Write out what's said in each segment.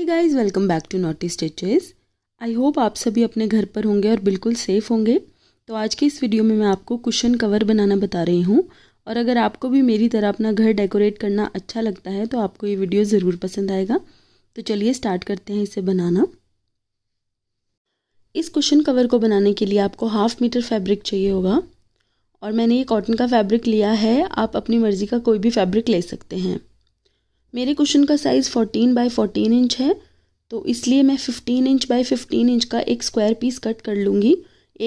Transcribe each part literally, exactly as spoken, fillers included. Hey guys, welcome back to naughty stitches. I hope आप सभी अपने घर पर होंगे और बिल्कुल सेफ होंगे। तो आज के इस वीडियो में मैं आपको कुशन कवर बनाना बता रही हूँ, और अगर आपको भी मेरी तरह अपना घर डेकोरेट करना अच्छा लगता है तो आपको ये वीडियो ज़रूर पसंद आएगा। तो चलिए स्टार्ट करते हैं इसे बनाना। इस कुशन कवर को बनाने के लिए आपको हाफ मीटर फैब्रिक चाहिए होगा, और मैंने ये कॉटन का फैब्रिक लिया है। आप अपनी मर्ज़ी का कोई भी फैब्रिक ले सकते हैं। मेरे कुशन का साइज़ चौदह बाय चौदह इंच है, तो इसलिए मैं पंद्रह इंच बाय पंद्रह इंच का एक स्क्वायर पीस कट कर लूँगी।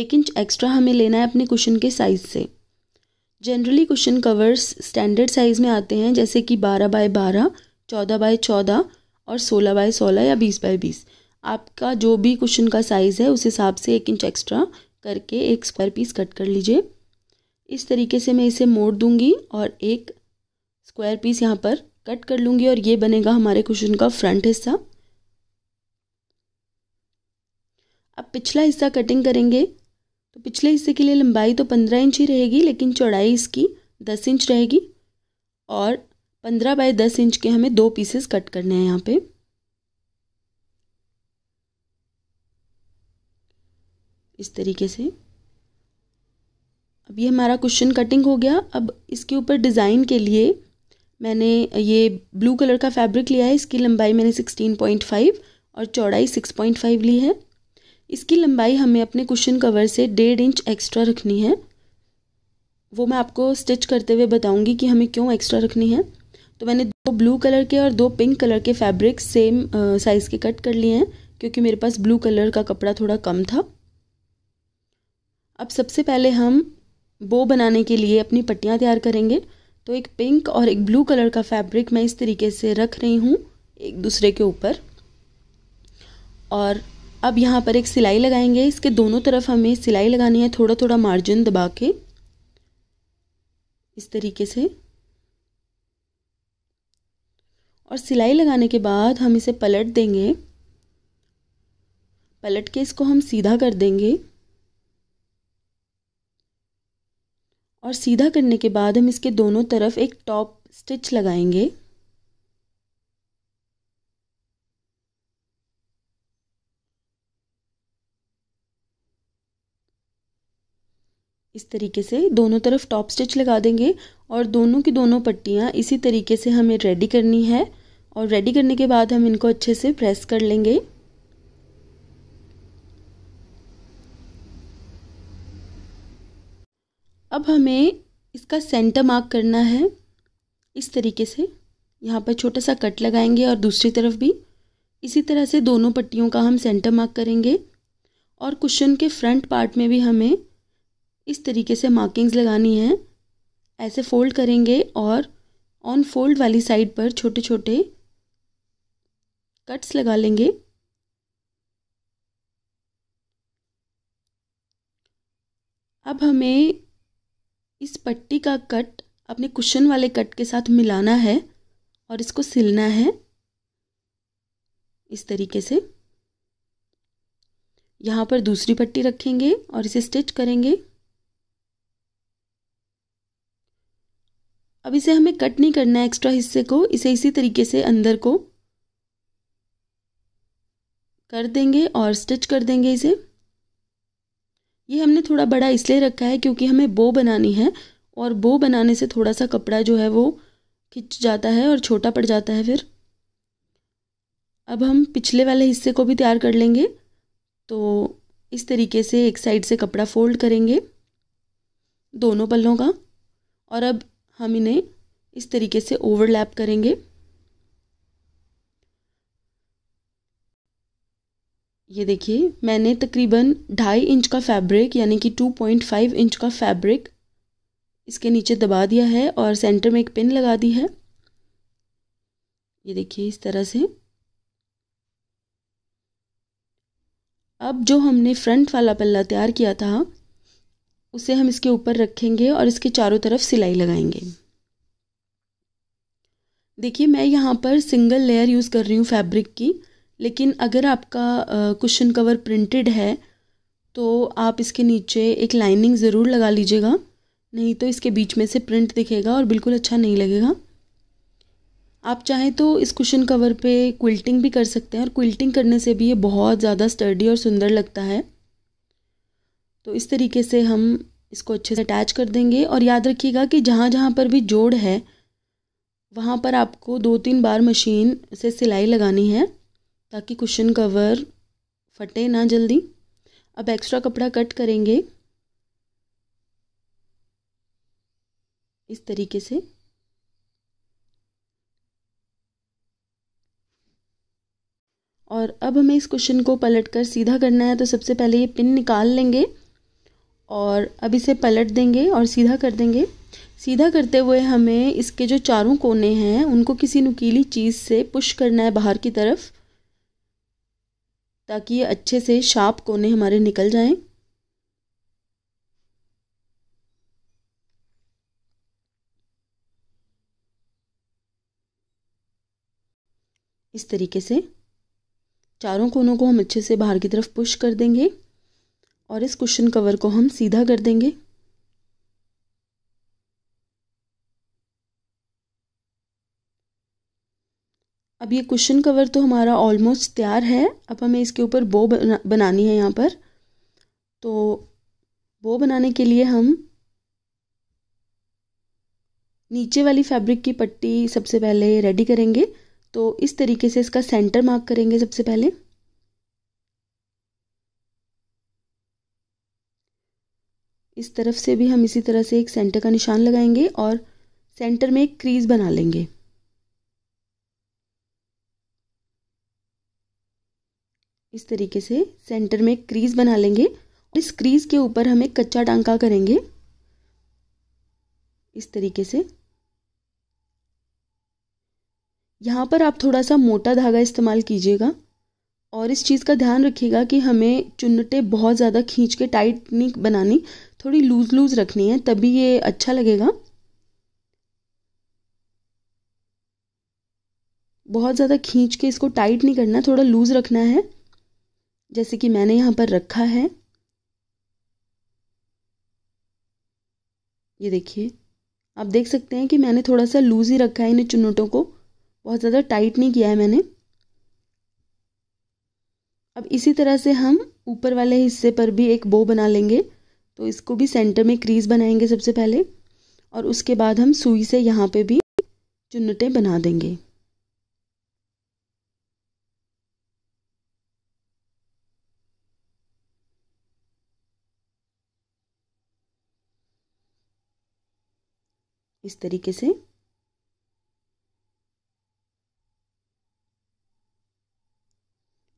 एक इंच एक्स्ट्रा हमें लेना है अपने कुशन के साइज़ से। Generally cushion covers standard size में आते हैं, जैसे कि बारह बाय बारह, चौदह बाय चौदह और सोलह बाय सोलह या बीस बाय बीस। आपका जो भी कुशन का साइज़ है उस हिसाब से एक इंच एक्स्ट्रा करके एक स्क्वायर पीस कट कर लीजिए। इस तरीके से मैं इसे मोड़ दूंगी और एक स्क्वायर पीस यहाँ पर कट कर लूँगी, और ये बनेगा हमारे कुशन का फ्रंट हिस्सा। अब पिछला हिस्सा कटिंग करेंगे, तो पिछले हिस्से के लिए लंबाई तो पंद्रह इंच ही रहेगी, लेकिन चौड़ाई इसकी दस इंच रहेगी, और पंद्रह बाय दस इंच के हमें दो पीसेस कट करने हैं यहाँ पे। इस तरीके से अब ये हमारा कुशन कटिंग हो गया। अब इसके ऊपर डिज़ाइन के लिए मैंने ये ब्लू कलर का फैब्रिक लिया है। इसकी लंबाई मैंने सोलह पॉइंट फाइव और चौड़ाई छह पॉइंट फाइव ली है। इसकी लंबाई हमें अपने कुशन कवर से डेढ़ इंच एक्स्ट्रा रखनी है। वो मैं आपको स्टिच करते हुए बताऊंगी कि हमें क्यों एक्स्ट्रा रखनी है। तो मैंने दो ब्लू कलर के और दो पिंक कलर के फैब्रिक सेम साइज़ के कट कर लिए हैं, क्योंकि मेरे पास ब्लू कलर का कपड़ा थोड़ा कम था। अब सबसे पहले हम बो बनाने के लिए अपनी पट्टियाँ तैयार करेंगे। तो एक पिंक और एक ब्लू कलर का फैब्रिक मैं इस तरीके से रख रही हूँ एक दूसरे के ऊपर, और अब यहाँ पर एक सिलाई लगाएंगे। इसके दोनों तरफ हमें सिलाई लगानी है, थोड़ा थोड़ा मार्जिन दबा के इस तरीके से। और सिलाई लगाने के बाद हम इसे पलट देंगे, पलट के इसको हम सीधा कर देंगे। और सीधा करने के बाद हम इसके दोनों तरफ एक टॉप स्टिच लगाएंगे। इस तरीके से दोनों तरफ टॉप स्टिच लगा देंगे, और दोनों की दोनों पट्टियाँ इसी तरीके से हमें रेडी करनी है। और रेडी करने के बाद हम इनको अच्छे से प्रेस कर लेंगे। अब हमें इसका सेंटर मार्क करना है। इस तरीके से यहाँ पर छोटा सा कट लगाएंगे, और दूसरी तरफ भी इसी तरह से दोनों पट्टियों का हम सेंटर मार्क करेंगे। और कुशन के फ्रंट पार्ट में भी हमें इस तरीके से मार्किंग्स लगानी है। ऐसे फोल्ड करेंगे, और ऑन फोल्ड वाली साइड पर छोटे छोटे कट्स लगा लेंगे। अब हमें इस पट्टी का कट अपने कुशन वाले कट के साथ मिलाना है, और इसको सिलना है इस तरीके से। यहाँ पर दूसरी पट्टी रखेंगे और इसे स्टिच करेंगे। अब इसे हमें कट नहीं करना है एक्स्ट्रा हिस्से को, इसे इसी तरीके से अंदर को कर देंगे और स्टिच कर देंगे इसे। ये हमने थोड़ा बड़ा इसलिए रखा है क्योंकि हमें बो बनानी है, और बो बनाने से थोड़ा सा कपड़ा जो है वो खिंच जाता है और छोटा पड़ जाता है फिर। अब हम पिछले वाले हिस्से को भी तैयार कर लेंगे। तो इस तरीके से एक साइड से कपड़ा फोल्ड करेंगे दोनों पल्लों का, और अब हम इन्हें इस तरीके से ओवरलैप करेंगे। ये देखिए, मैंने तकरीबन ढाई इंच का फैब्रिक यानी कि दो पॉइंट पाँच इंच का फैब्रिक इसके नीचे दबा दिया है, और सेंटर में एक पिन लगा दी है। ये देखिए इस तरह से। अब जो हमने फ्रंट वाला पल्ला तैयार किया था उसे हम इसके ऊपर रखेंगे, और इसके चारों तरफ सिलाई लगाएंगे। देखिए, मैं यहाँ पर सिंगल लेयर यूज़ कर रही हूँ फैब्रिक की, लेकिन अगर आपका कुशन कवर प्रिंटेड है तो आप इसके नीचे एक लाइनिंग ज़रूर लगा लीजिएगा, नहीं तो इसके बीच में से प्रिंट दिखेगा और बिल्कुल अच्छा नहीं लगेगा। आप चाहें तो इस कुशन कवर पे क्विल्टिंग भी कर सकते हैं और क्विल्टिंग करने से भी ये बहुत ज़्यादा स्टर्डी और सुंदर लगता है। तो इस तरीके से हम इसको अच्छे से अटैच कर देंगे। और याद रखिएगा कि जहाँ जहाँ पर भी जोड़ है वहाँ पर आपको दो तीन बार मशीन से सिलाई लगानी है ताकि कुशन कवर फटे ना जल्दी। अब एक्स्ट्रा कपड़ा कट करेंगे इस तरीके से। और अब हमें इस कुशन को पलटकर सीधा करना है, तो सबसे पहले ये पिन निकाल लेंगे और अब इसे पलट देंगे और सीधा कर देंगे। सीधा करते हुए हमें इसके जो चारों कोने हैं उनको किसी नुकीली चीज़ से पुश करना है बाहर की तरफ, ताकि ये अच्छे से शार्प कोने हमारे निकल जाएं। इस तरीके से चारों कोनों को हम अच्छे से बाहर की तरफ पुश कर देंगे और इस कुशन कवर को हम सीधा कर देंगे। अब ये कुशन कवर तो हमारा ऑलमोस्ट तैयार है। अब हमें इसके ऊपर बो बना, बनानी है यहाँ पर। तो बो बनाने के लिए हम नीचे वाली फैब्रिक की पट्टी सबसे पहले रेडी करेंगे। तो इस तरीके से इसका सेंटर मार्क करेंगे सबसे पहले। इस तरफ से भी हम इसी तरह से एक सेंटर का निशान लगाएंगे और सेंटर में एक क्रीज बना लेंगे। इस तरीके से सेंटर में एक क्रीज बना लेंगे और इस क्रीज के ऊपर हम एक कच्चा टांका करेंगे इस तरीके से। यहाँ पर आप थोड़ा सा मोटा धागा इस्तेमाल कीजिएगा और इस चीज़ का ध्यान रखिएगा कि हमें चुन्नटे बहुत ज़्यादा खींच के टाइट नहीं बनानी, थोड़ी लूज़ लूज़ रखनी है, तभी ये अच्छा लगेगा। बहुत ज़्यादा खींच के इसको टाइट नहीं करना, थोड़ा लूज़ रखना है, जैसे कि मैंने यहाँ पर रखा है। ये देखिए, आप देख सकते हैं कि मैंने थोड़ा सा लूज़ ही रखा है इन चुन्नटों को, बहुत ज़्यादा टाइट नहीं किया है मैंने। अब इसी तरह से हम ऊपर वाले हिस्से पर भी एक बो बना लेंगे। तो इसको भी सेंटर में क्रीज बनाएंगे सबसे पहले और उसके बाद हम सुई से यहाँ पे भी चुन्नटे बना देंगे। इस तरीके से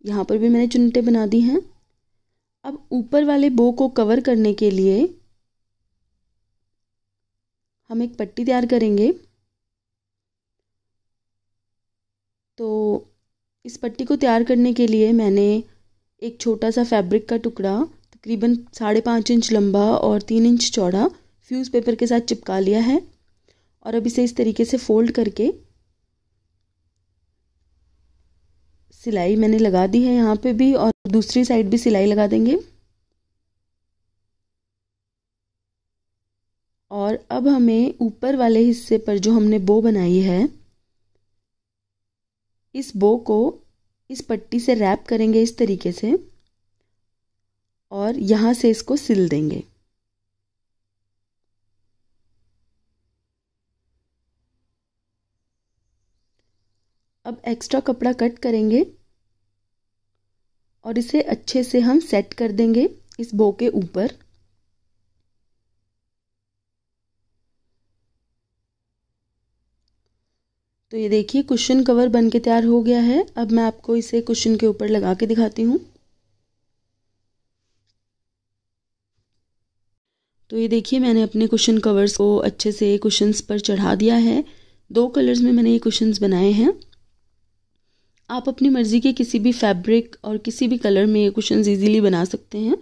यहाँ पर भी मैंने चुन्नटे बना दी हैं। अब ऊपर वाले बो को कवर करने के लिए हम एक पट्टी तैयार करेंगे। तो इस पट्टी को तैयार करने के लिए मैंने एक छोटा सा फैब्रिक का टुकड़ा तकरीबन साढ़े पाँच इंच लंबा और तीन इंच चौड़ा फ्यूज़ पेपर के साथ चिपका लिया है और अब इसे इस तरीके से फोल्ड करके सिलाई मैंने लगा दी है यहाँ पे भी और दूसरी साइड भी सिलाई लगा देंगे। और अब हमें ऊपर वाले हिस्से पर जो हमने बो बनाई है इस बो को इस पट्टी से रैप करेंगे इस तरीके से और यहाँ से इसको सिल देंगे। अब एक्स्ट्रा कपड़ा कट करेंगे और इसे अच्छे से हम सेट कर देंगे इस बो के ऊपर। तो ये देखिए, कुशन कवर बन के तैयार हो गया है। अब मैं आपको इसे कुशन के ऊपर लगा के दिखाती हूँ। तो ये देखिए, मैंने अपने कुशन कवर्स को अच्छे से कुशन्स पर चढ़ा दिया है। दो कलर्स में मैंने ये कुशन्स बनाए हैं। आप अपनी मर्ज़ी के किसी भी फैब्रिक और किसी भी कलर में ये कुशन्स इजीली बना सकते हैं।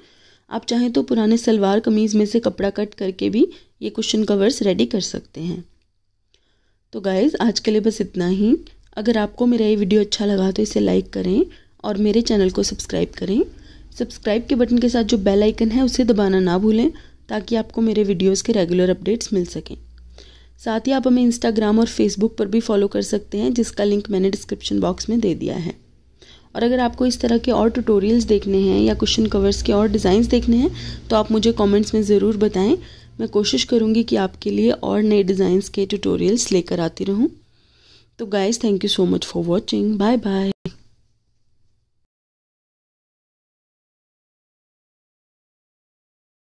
आप चाहें तो पुराने सलवार कमीज़ में से कपड़ा कट करके भी ये कुशन कवर्स रेडी कर सकते हैं। तो गाइज़, आज के लिए बस इतना ही। अगर आपको मेरा ये वीडियो अच्छा लगा तो इसे लाइक करें और मेरे चैनल को सब्सक्राइब करें। सब्सक्राइब के बटन के साथ जो बेल आइकन है उसे दबाना ना भूलें ताकि आपको मेरे वीडियोज़ के रेगुलर अपडेट्स मिल सकें। साथ ही आप हमें इंस्टाग्राम और फेसबुक पर भी फॉलो कर सकते हैं, जिसका लिंक मैंने डिस्क्रिप्शन बॉक्स में दे दिया है। और अगर आपको इस तरह के और ट्यूटोरियल्स देखने हैं या क्वेश्चन कवर्स के और डिज़ाइंस देखने हैं तो आप मुझे कमेंट्स में ज़रूर बताएं। मैं कोशिश करूँगी कि आपके लिए और नए डिज़ाइंस के ट्यूटोरियल्स लेकर आती रहूँ। तो guys, thank you so much for watching. Bye bye.